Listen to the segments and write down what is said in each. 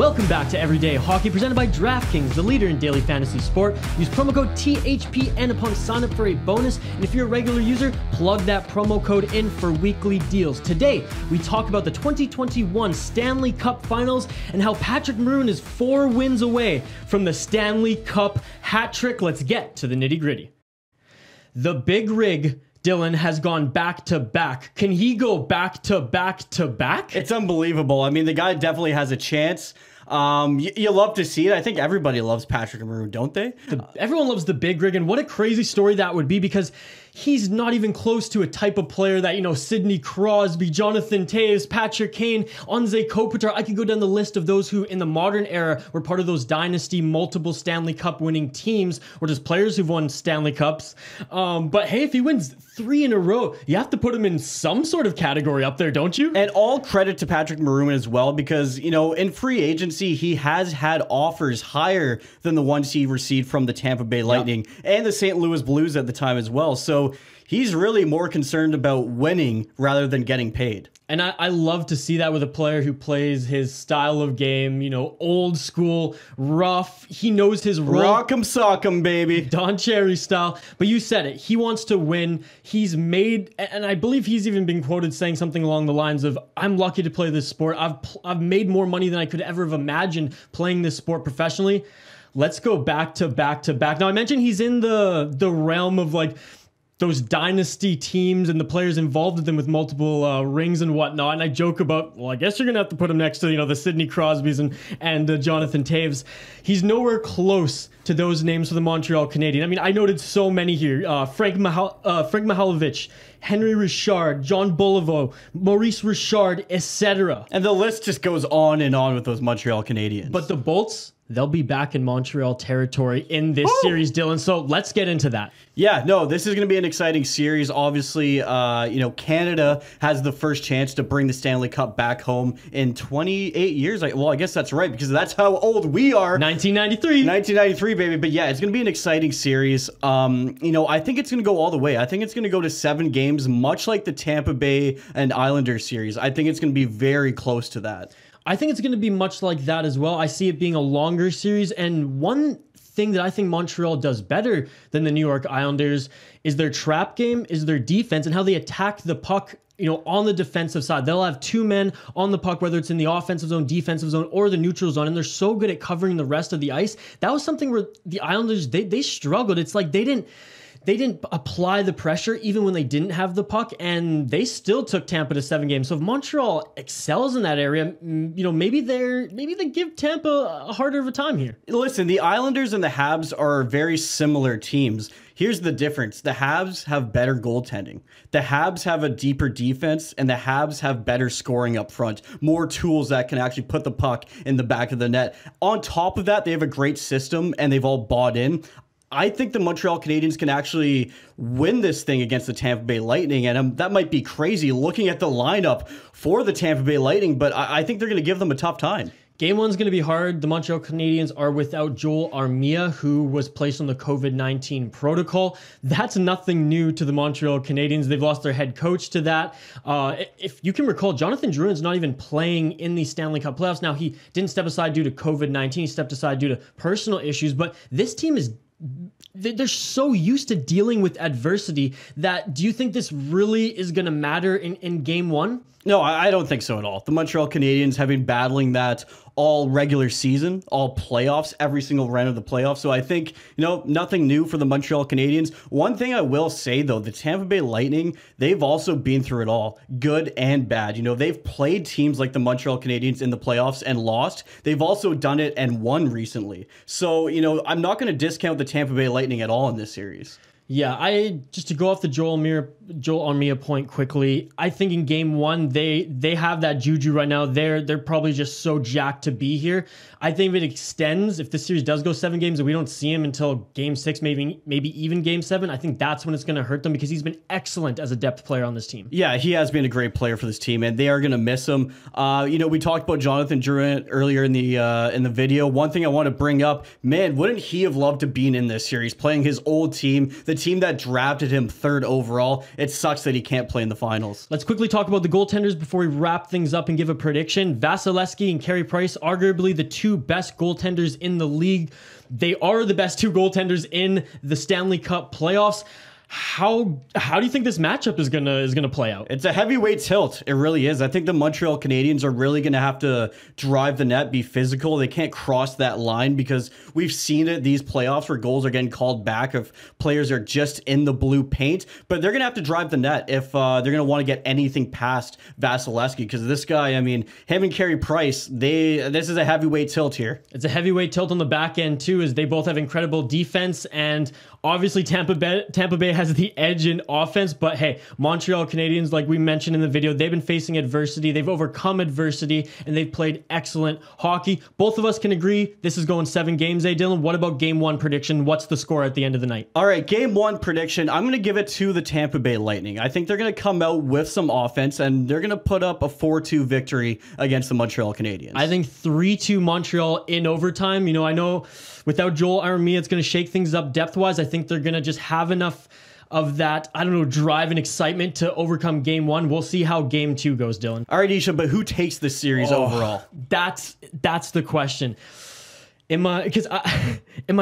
Welcome back to Everyday Hockey, presented by DraftKings, the leader in daily fantasy sport. Use promo code THPN upon sign-up for a bonus, and if you're a regular user, plug that promo code in for weekly deals. Today, we talk about the 2021 Stanley Cup Finals and how Patrick Maroon is 4 wins away from the Stanley Cup hat trick. Let's get to the nitty-gritty. The big rig, Dylan, has gone back-to-back. Can he go back-to-back-to-back? It's unbelievable. I mean, the guy definitely has a chance. You love to see it. I think everybody loves Patrick Maroon, don't they? Everyone loves the big rig, and what a crazy story that would be, because he's not even close to a type of player that, you know, Sidney Crosby, Jonathan Toews, Patrick Kane, Anze Kopitar. I could go down the list of those who in the modern era were part of those dynasty, multiple Stanley Cup winning teams, or just players who've won Stanley Cups. But hey, if he wins 3 in a row, you have to put him in some sort of category up there, don't you? And all credit to Patrick Maroon as well, because, you know, in free agency, he has had offers higher than the ones he received from the Tampa Bay Lightning and the St. Louis Blues at the time as well. So he's really more concerned about winning rather than getting paid. And I love to see that with a player who plays his style of game, you know, old school, rough. He knows his role. Rock 'em, sock 'em, baby. Don Cherry style. But you said it. He wants to win. He's made, and I believe he's even been quoted saying something along the lines of, I'm lucky to play this sport. I've made more money than I could ever have imagined playing this sport professionally. Let's go back to back to back. Now, I mentioned he's in the realm of, like, those dynasty teams and the players involved with them with multiple rings and whatnot. And I joke about, well, I guess you're going to have to put him next to, you know, the Sidney Crosbys and Jonathan Toews. He's nowhere close to those names for the Montreal Canadiens. I mean, I noted so many here. Frank Mahovlich, Henry Richard, John Beliveau, Maurice Richard, etc. And the list just goes on and on with those Montreal Canadiens. But the Bolts, they'll be back in Montreal territory in this series, Dylan. So let's get into that. Yeah, no, this is going to be an exciting series. Obviously, you know, Canada has the first chance to bring the Stanley Cup back home in 28 years. Well, I guess that's right, because that's how old we are. 1993. 1993, baby. But yeah, it's going to be an exciting series. You know, I think it's going to go all the way. I think it's going to go to 7 games, much like the Tampa Bay and Islanders series. I think it's going to be very close to that. I think it's going to be much like that as well. I see it being a longer series. And one thing that I think Montreal does better than the New York Islanders is their trap game, is their defense, and how they attack the puck, you know, on the defensive side. They'll have 2 men on the puck, whether it's in the offensive zone, defensive zone, or the neutral zone, and they're so good at covering the rest of the ice. That was something where the Islanders, they struggled. It's like they didn't apply the pressure even when they didn't have the puck, and they still took Tampa to 7 games. So if Montreal excels in that area, you know, maybe they give Tampa a harder of a time here. Listen, the Islanders and the Habs are very similar teams. Here's the difference. The Habs have better goaltending. The Habs have a deeper defense, and the Habs have better scoring up front, more tools that can actually put the puck in the back of the net. On top of that, they have a great system, and they've all bought in. I think the Montreal Canadiens can actually win this thing against the Tampa Bay Lightning, and that might be crazy looking at the lineup for the Tampa Bay Lightning, but I think they're going to give them a tough time. Game one's going to be hard. The Montreal Canadiens are without Joel Armia, who was placed on the COVID-19 protocol. That's nothing new to the Montreal Canadiens. They've lost their head coach to that. If you can recall, Jonathan Drouin's not even playing in the Stanley Cup playoffs. Now, he didn't step aside due to COVID-19. He stepped aside due to personal issues, but this team is... they're so used to dealing with adversity that, do you think this really is going to matter in game one? No, I don't think so at all. The Montreal Canadiens have been battling that all regular season, all playoffs, every single round of the playoffs. So I think, you know, nothing new for the Montreal Canadiens. One thing I will say, though, the Tampa Bay Lightning, they've also been through it all, good and bad. You know, they've played teams like the Montreal Canadiens in the playoffs and lost. They've also done it and won recently. So, you know, I'm not going to discount the Tampa Bay Lightning at all in this series. Yeah, just to go off the Joel Armia point quickly, I think in game one, they have that juju right now. They're probably just so jacked to be here. I think if it extends, if this series does go 7 games and we don't see him until game 6, maybe even game 7, I think that's when it's going to hurt them, because he's been excellent as a depth player on this team. Yeah, he has been a great player for this team, and they are going to miss him. You know, we talked about Jonathan Drouin earlier in the video. One thing I want to bring up, man, wouldn't he have loved to be in this series, playing his old team, the team that drafted him 3rd overall. It sucks that he can't play in the finals. Let's quickly talk about the goaltenders before we wrap things up and give a prediction. Vasilevskiy and Carey Price, arguably the two best goaltenders in the league. They are the best two goaltenders in the Stanley Cup playoffs. How do you think this matchup is gonna play out? It's a heavyweight tilt. It really is. I think the Montreal Canadiens are really gonna have to drive the net, be physical. They can't cross that line because we've seen it these playoffs where goals are getting called back if players are just in the blue paint. But they're gonna have to drive the net if they're gonna want to get anything past Vasilevskiy, because this guy, I mean, him and Carey Price, this is a heavyweight tilt here. It's a heavyweight tilt on the back end too, as they both have incredible defense, and obviously Tampa Bay has the edge in offense, but hey, Montreal Canadiens, like we mentioned in the video, they've been facing adversity, they've overcome adversity, and they've played excellent hockey. Both of us can agree this is going 7 games, eh, Dylan? What about game 1 prediction? What's the score at the end of the night? All right, game 1 prediction, I'm going to give it to the Tampa Bay Lightning. I think they're going to come out with some offense, and they're going to put up a 4-2 victory against the Montreal Canadiens. I think 3-2 Montreal in overtime. You know, I know without Joel Armia, it's going to shake things up depth-wise. I think they're going to just have enough of that, I don't know, drive and excitement to overcome game 1. We'll see how game 2 goes, Dylan. All right, Isha, but who takes this series overall? That's the question. Am I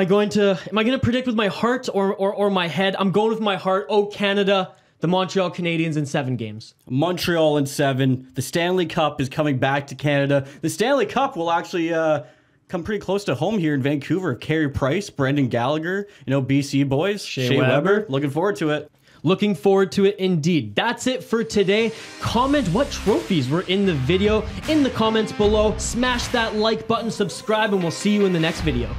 going to predict with my heart or my head? I'm going with my heart. Oh, Canada. The Montreal Canadiens in 7 games. Montreal in 7. The Stanley Cup is coming back to Canada. The Stanley Cup will actually come pretty close to home here in Vancouver. Carey Price, Brandon Gallagher, you know, BC boys, Shea Weber. Looking forward to it. Looking forward to it indeed. That's it for today. Comment what trophies were in the video in the comments below. Smash that like button, subscribe, and we'll see you in the next video.